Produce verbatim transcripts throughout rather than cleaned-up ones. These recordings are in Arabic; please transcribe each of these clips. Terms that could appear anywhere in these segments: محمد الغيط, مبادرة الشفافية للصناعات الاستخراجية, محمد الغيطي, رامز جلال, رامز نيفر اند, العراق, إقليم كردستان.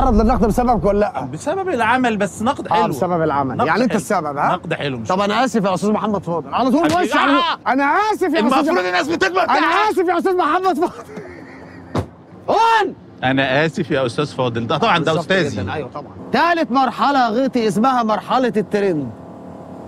تعرض للنقد بسببك ولا لا؟ بسبب العمل بس نقد حلو. اه بسبب العمل يعني حلو. انت السبب ها؟ نقد حلو. طب انا اسف يا استاذ محمد فاضل على طول وش على آه. انا اسف يا استاذ المفروض الناس بتكبر. انا اسف يا استاذ محمد فاضل هون انا اسف يا استاذ فاضل ده طبعا ده استاذي. ايوه طبعا. ثالث مرحله غيطي اسمها مرحله الترند.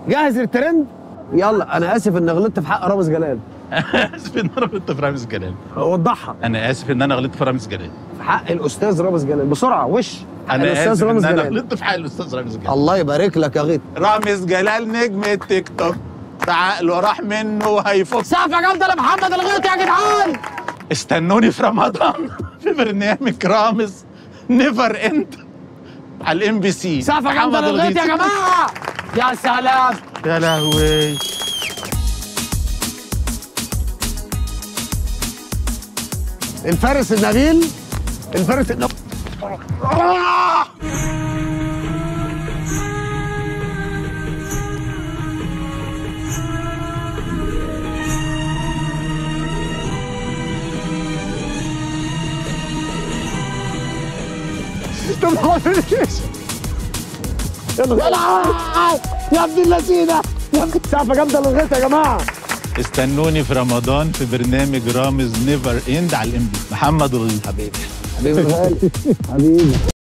جاهز للترند؟ يلا انا اسف ان غلطت في حق رامز جلال. اسف ان انا غلطت في رامز جلال. وضحها. انا اسف ان انا غلطت في رامز جلال. في حق الاستاذ رامز جلال بسرعه وش. انا اسف ان انا غلطت في حق الاستاذ رامز جلال. الله يبارك لك يا غيط. رامز جلال نجم التيك توك عقله راح منه وهيفك. سقفه جامده لمحمد الغيط يا جدعان. استنوني في رمضان في برنامج رامز نيفر اند على الام بي سي. سقفه جامده للغيط يا جماعه. يا سلام يا لهوي. الفارس النبيل الفارس النبيل يا ابن اللذينه يا ابن سقفه جامده للغيط يا جماعه. استنوني في رمضان في برنامج رامز نيفر اند على الام بي سي. محمد الغيط حبيبي حبيبي حبيبي